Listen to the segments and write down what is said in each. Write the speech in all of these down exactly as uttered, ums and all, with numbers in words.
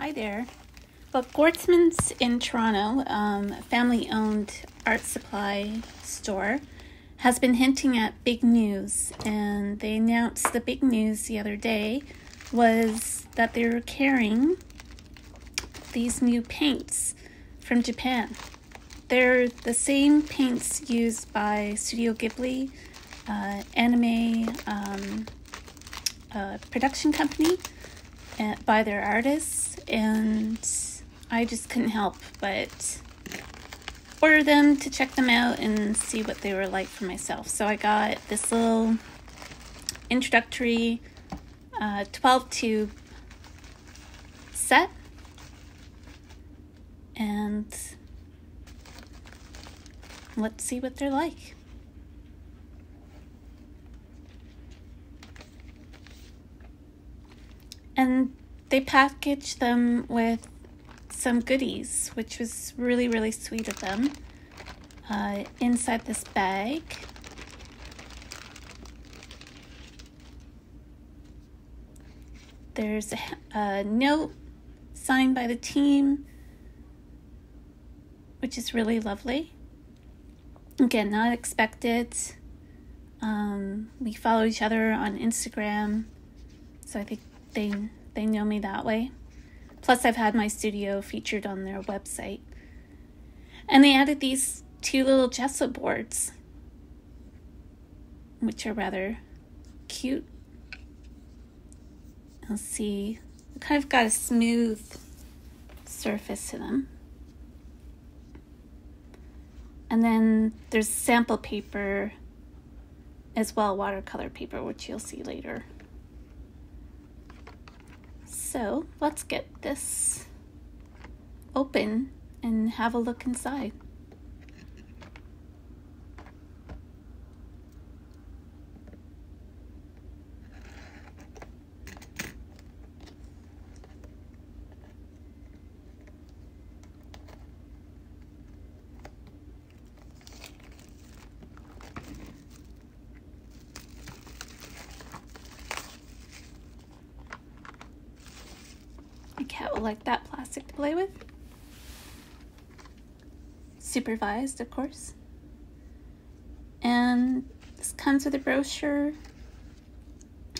Hi there. Well, Gwartzman's in Toronto, um, a family-owned art supply store, has been hinting at big news, and they announced the big news the other day was that they were carrying these new paints from Japan. They're the same paints used by Studio Ghibli, uh, anime um, uh, production company, uh, by their artists, and I just couldn't help but order them to check them out and see what they were like for myself. So I got this little introductory uh, twelve tube set, and let's see what they're like. And they packaged them with some goodies, which was really, really sweet of them, uh, inside this bag. There's a, a note signed by the team, which is really lovely. Again, not expected. Um, we follow each other on Instagram, so I think they, they know me that way. Plus, I've had my studio featured on their website. And they added these two little gesso boards, which are rather cute. I'll see. They kind of got a smooth surface to them. And then there's sample paper as well, watercolor paper, which you'll see later. So let's get this open and have a look inside. Cat will like that plastic to play with. Supervised, of course. And this comes with a brochure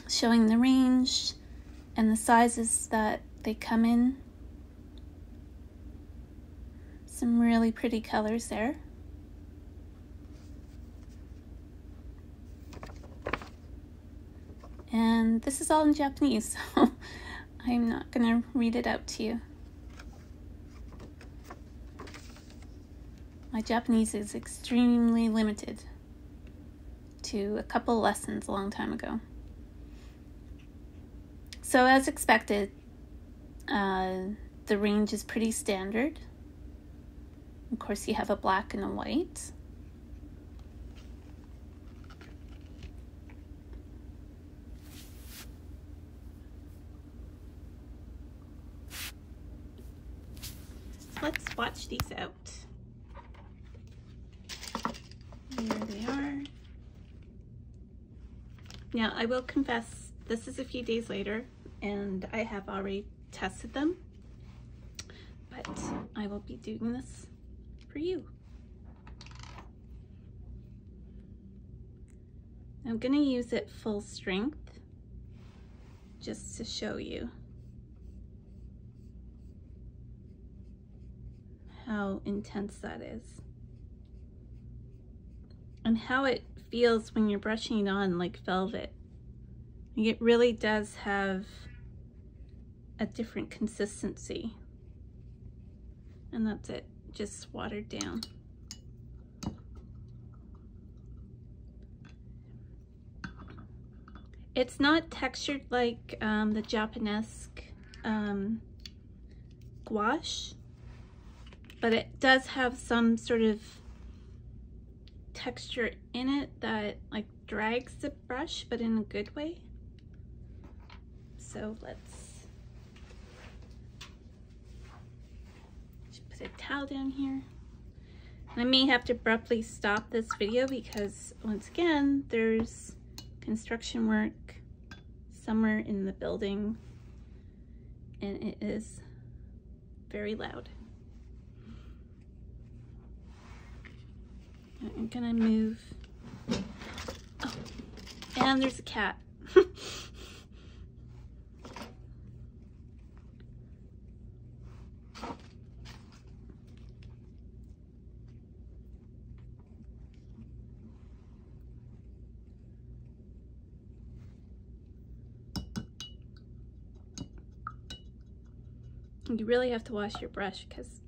showing the range and the sizes that they come in. Some really pretty colors there. And this is all in Japanese, so I'm not going to read it out to you. My Japanese is extremely limited to a couple lessons a long time ago. So as expected, uh, the range is pretty standard. Of course, you have a black and a white. Let's swatch these out. There they are. Now, I will confess, this is a few days later, and I have already tested them, but I will be doing this for you. I'm going to use it full strength just to show you how intense that is and how it feels when you're brushing it on like velvet. It really does have a different consistency, and that's it, just watered down. It's not textured like um, the Japanesque um, gouache, but it does have some sort of texture in it that like drags the brush, but in a good way. So let's just put a towel down here. I may have to abruptly stop this video because once again, there's construction work somewhere in the building, and it is very loud. I'm gonna move. Oh, and there's a cat. You really have to wash your brush because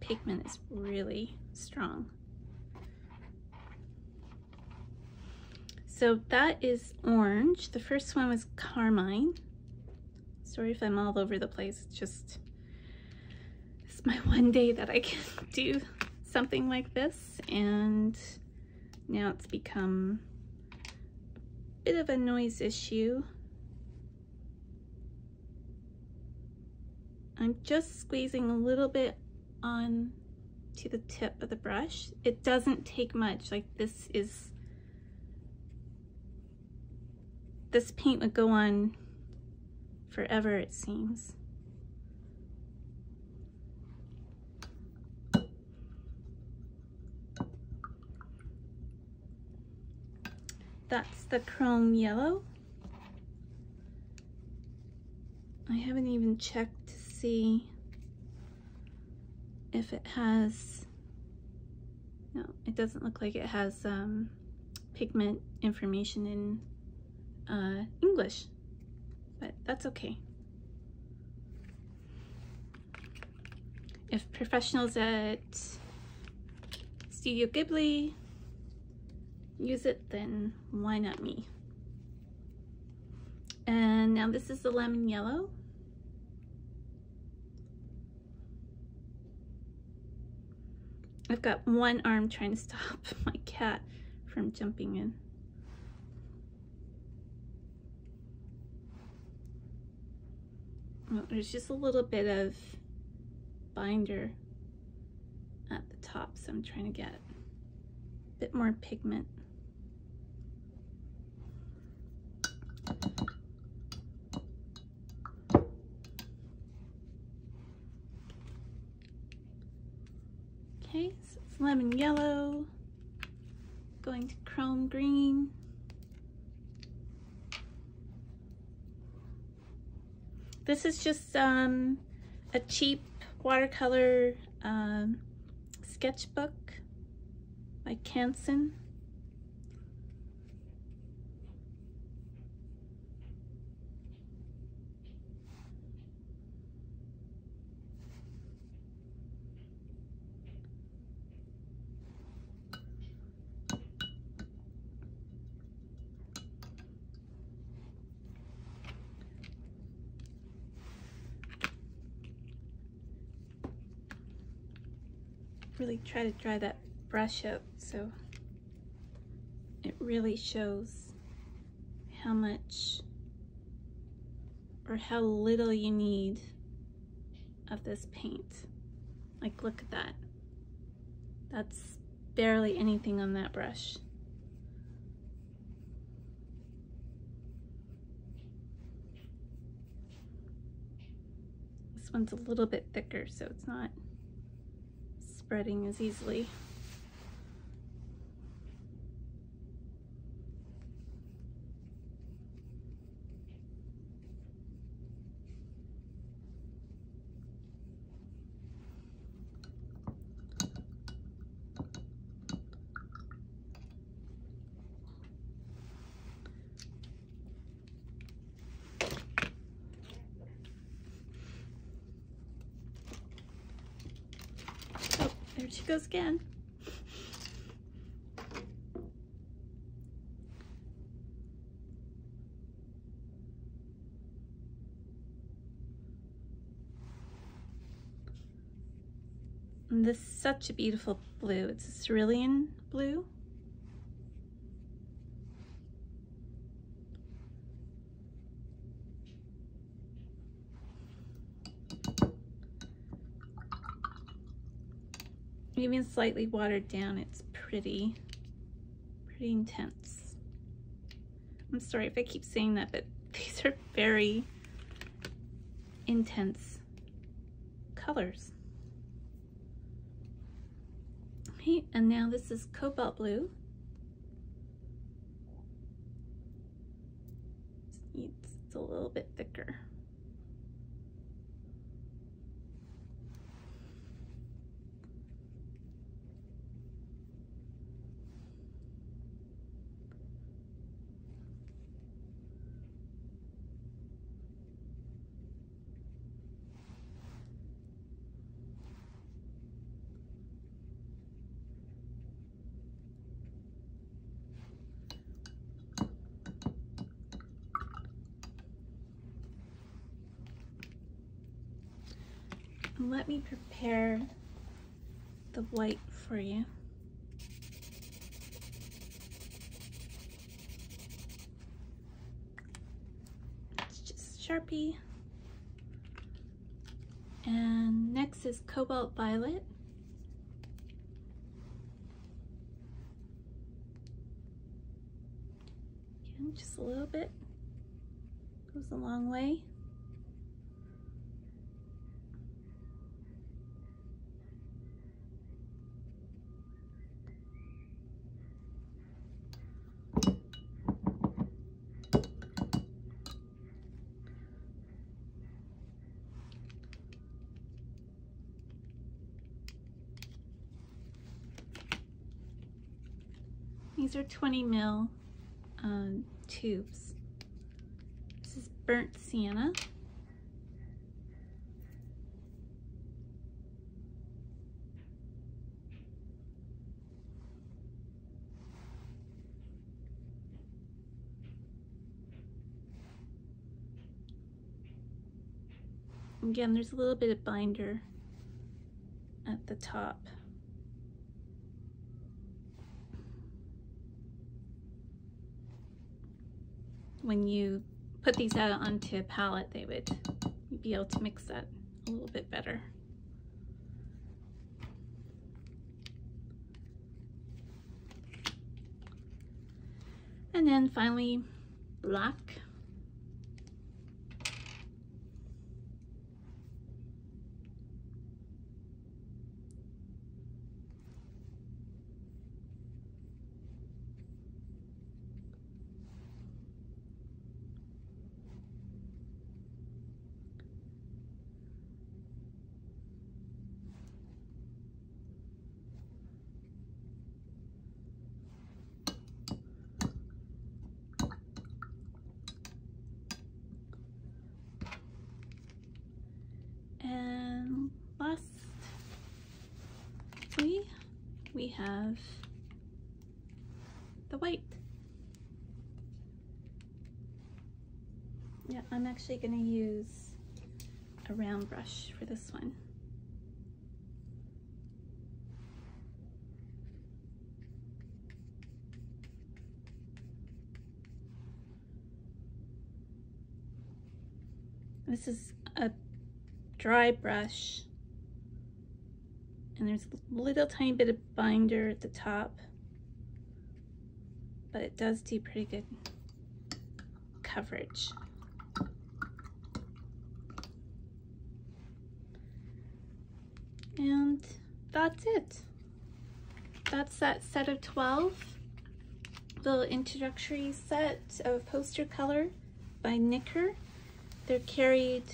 pigment is really strong. So that is orange. The first one was carmine. Sorry if I'm all over the place. It's just, it's my one day that I can do something like this. And now it's become a bit of a noise issue. I'm just squeezing a little bit on to the tip of the brush. It doesn't take much. Like this is, this paint would go on forever, it seems. That's the chrome yellow. I haven't even checked to see if it has, no, it doesn't look like it has um, pigment information in Uh, English, but that's okay. If professionals at Studio Ghibli use it, then why not me? And now this is the lemon yellow. I've got one arm trying to stop my cat from jumping in. There's just a little bit of binder at the top, so I'm trying to get a bit more pigment. Okay, so it's lemon yellow, going to chrome green. This is just um, a cheap watercolor um, sketchbook by Canson. Really try to dry that brush out so it really shows how much or how little you need of this paint. Like, look at that. That's barely anything on that brush. This one's a little bit thicker, so it's not spreading as easily. She goes again. And this is such a beautiful blue. It's a cerulean blue. Even slightly watered down, it's pretty, pretty intense. I'm sorry if I keep saying that, but these are very intense colors. Okay, and now this is cobalt blue. It's a little bit thicker. Let me prepare the white for you. It's just Sharpie. And next is Cobalt Violet. Again, just a little bit. Goes a long way. These are twenty mil um, tubes. This is burnt sienna. Again, there's a little bit of binder at the top. When you put these out onto a palette, they would be able to mix that a little bit better. And then finally, black. We have the white. Yeah, I'm actually going to use a round brush for this one. This is a dry brush. And there's a little tiny bit of binder at the top, but it does do pretty good coverage. And that's it. That's that set of twelve, little introductory set of poster color by Nicker. They're carried,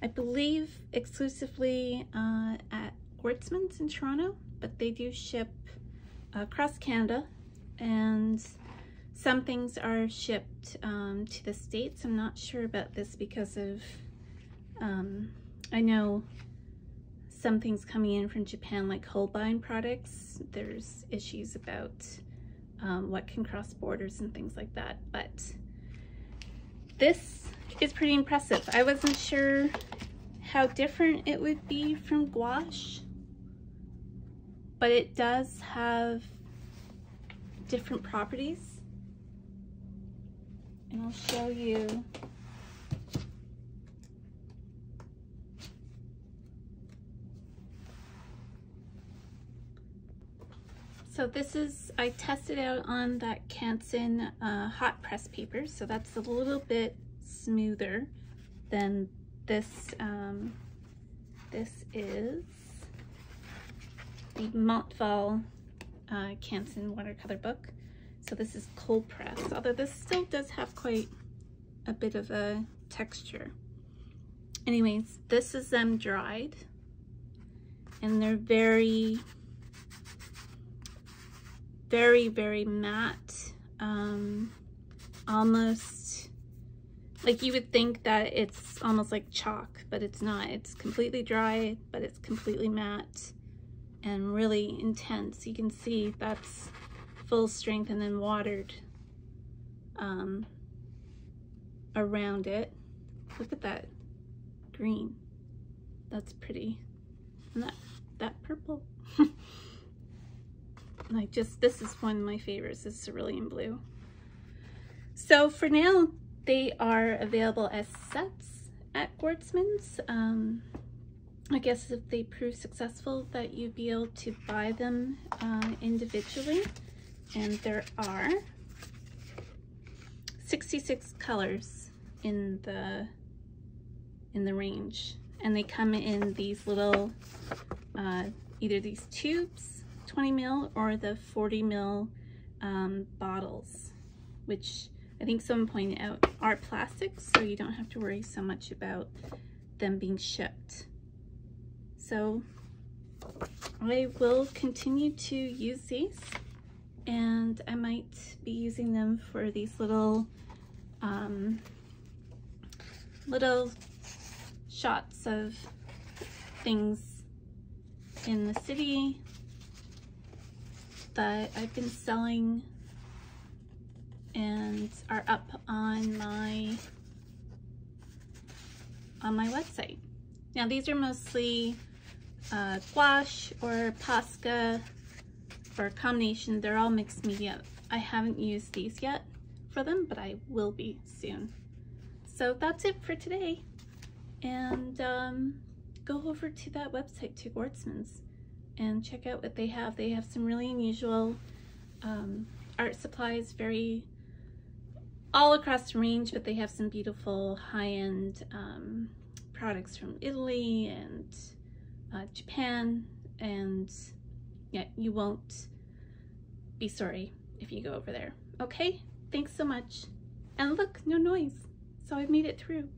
I believe, exclusively uh, at Gwartzman's in Toronto, but they do ship uh, across Canada, and some things are shipped um, to the States. I'm not sure about this because of, um, I know some things coming in from Japan, like Holbein products, there's issues about um, what can cross borders and things like that, but this is pretty impressive. I wasn't sure how different it would be from gouache, but it does have different properties, and I'll show you . So this is, I tested out on that Canson uh, hot press paper, so that's a little bit smoother than this um, This is the Montval uh, Canson watercolor book. So this is cold press, although this still does have quite a bit of a texture. Anyways, this is them dried, and they're very, very, very matte, um, almost like you would think that it's almost like chalk, but it's not. It's completely dry, but it's completely matte and really intense. You can see that's full strength and then watered um, around it. Look at that green. That's pretty. And that, that purple. Like just, this is one of my favorites, is cerulean blue. So for now, they are available as sets at Gwartzman's. Um, I guess if they prove successful, that you'd be able to buy them uh, individually. And there are sixty-six colors in the in the range, and they come in these little, uh, either these tubes, twenty mil, or the forty mil um, bottles, which I think someone pointed out are plastic, so you don't have to worry so much about them being shipped. So I will continue to use these, and I might be using them for these little um, little shots of things in the city that I've been selling and are up on my on my website. Now these are mostly uh, gouache or Posca or a combination. They're all mixed media. I haven't used these yet for them, but I will be soon. So that's it for today. And um, go over to that website, to Gwartzman's, and check out what they have. They have some really unusual um, art supplies, very all across the range, but they have some beautiful high-end um, products from Italy and uh, Japan, and yeah, you won't be sorry if you go over there. Okay, thanks so much. And look, no noise, so I've made it through.